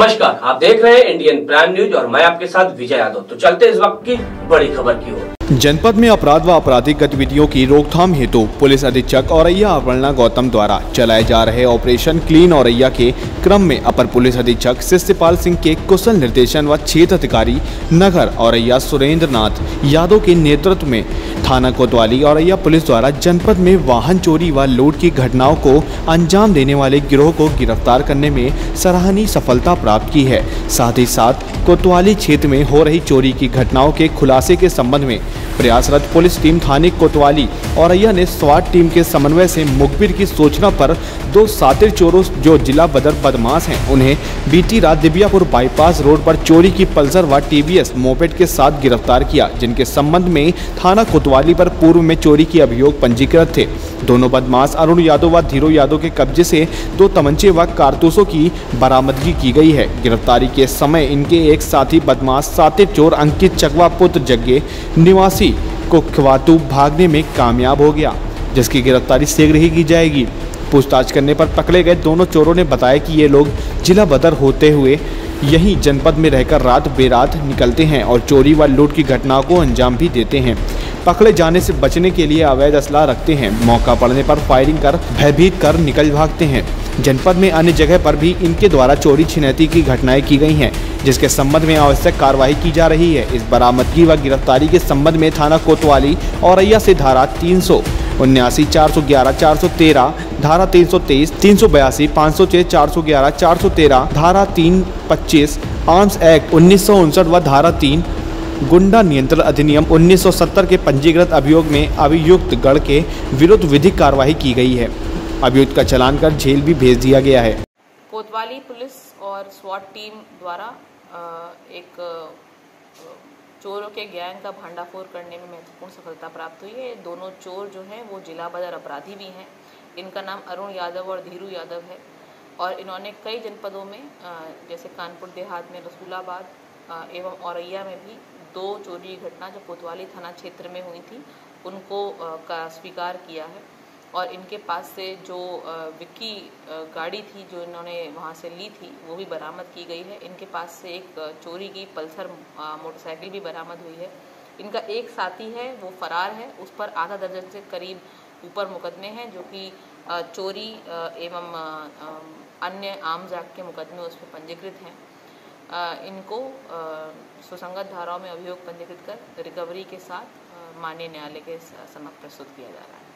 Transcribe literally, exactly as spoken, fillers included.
नमस्कार, आप देख रहे हैं इंडियन प्राइम न्यूज और मैं आपके साथ विजय यादव। तो चलते इस वक्त की बड़ी खबर की ओर। जनपद में अपराध व आपराधिक गतिविधियों की रोकथाम हेतु पुलिस अधीक्षक औरैया अवर्णा गौतम द्वारा चलाए जा रहे ऑपरेशन क्लीन औरैया के क्रम में अपर पुलिस अधीक्षक शिष्यपाल सिंह के कुशल निर्देशन व क्षेत्र अधिकारी नगर औरैया सुरेंद्रनाथ यादव के नेतृत्व में थाना कोतवाली औरैया पुलिस द्वारा जनपद में वाहन चोरी व लूट की घटनाओं को अंजाम देने वाले गिरोह को गिरफ्तार करने में सराहनीय सफलता प्राप्त की है। साथ ही साथ कोतवाली क्षेत्र में हो रही चोरी की घटनाओं के खुलासे के संबंध में प्रयासरत पुलिस टीम थाने कोतवाली औरैया ने स्वाट टीम के समन्वय से मुखबिर की सूचना पर दो सातिर चोरों जो जिला बदर बदमाश हैं उन्हें बीती रात दिव्यापुर बाईपास रोड पर चोरी की पल्सर व टीवीएस मोपेड के साथ गिरफ्तार किया, जिनके संबंध में थाना कोतवाली पर पूर्व में चोरी के अभियोग पंजीकृत थे। दोनों बदमाश अरुण यादव व धीरू यादव के कब्जे से दो तमंचे व कारतूसों की बरामदगी की गई है। गिरफ्तारी के समय इनके एक साथी बदमाश सातिर चोर अंकित चकवा पुत्र जग्गे निवासी को खवातू भागने में कामयाब हो गया, जिसकी गिरफ्तारी शीघ्र ही की जाएगी। पूछताछ करने पर पकड़े गए दोनों चोरों ने बताया कि ये लोग जिला बदर होते हुए यही जनपद में रहकर रात बेरात निकलते हैं और चोरी व लूट की घटनाओं को अंजाम भी देते हैं। पकड़े जाने से बचने के लिए अवैध असलाह रखते हैं, मौका पड़ने पर फायरिंग कर भयभीत कर निकल भागते हैं। जनपद में अन्य जगह पर भी इनके द्वारा चोरी छिनैती की घटनाएं की गई हैं, जिसके संबंध में आवश्यक कार्रवाई की जा रही है। इस बरामदगी व गिरफ्तारी के संबंध में थाना कोतवाली औरैया से धारा तीन सौ उन्यासी चार सौ ग्यारह चार सौ तेरह धारा तीन सौ तेईस तीन सौ बयासी पाँच सौ छः चार सौ ग्यारह चार सौ तेरह धारा तीन पच्चीस आर्म्स एक्ट उन्नीस सौ उनसठ व धारा तीन गुंडा नियंत्रण अधिनियम उन्नीस सौ सत्तर के पंजीकृत अभियोग में अभियुक्त गण के विरुद्ध विधिक कार्यवाही की गई है। अभियुक्त का चलान कर जेल भी भेज दिया गया है। कोतवाली पुलिस और स्वाट टीम द्वारा एक चोरों के गैंग का भांडाफोड़ करने में महत्वपूर्ण सफलता प्राप्त हुई है। दोनों चोर जो हैं वो जिला बदर अपराधी भी हैं। इनका नाम अरुण यादव और धीरू यादव है और इन्होंने कई जनपदों में जैसे कानपुर देहात में, रसूलाबाद एवं औरैया में भी दो चोरी घटना जो कोतवाली थाना क्षेत्र में हुई थी उनको का स्वीकार किया है। और इनके पास से जो विक्की गाड़ी थी जो इन्होंने वहां से ली थी वो भी बरामद की गई है। इनके पास से एक चोरी की पल्सर मोटरसाइकिल भी बरामद हुई है। इनका एक साथी है वो फरार है, उस पर आधा दर्जन से करीब ऊपर मुकदमे हैं जो कि चोरी एवं अन्य आर्म्स एक्ट के मुकदमे उस पर पंजीकृत हैं। इनको सुसंगत धाराओं में अभियोग पंजीकृत कर रिकवरी के साथ माननीय न्यायालय के समक्ष प्रस्तुत किया जा रहा है।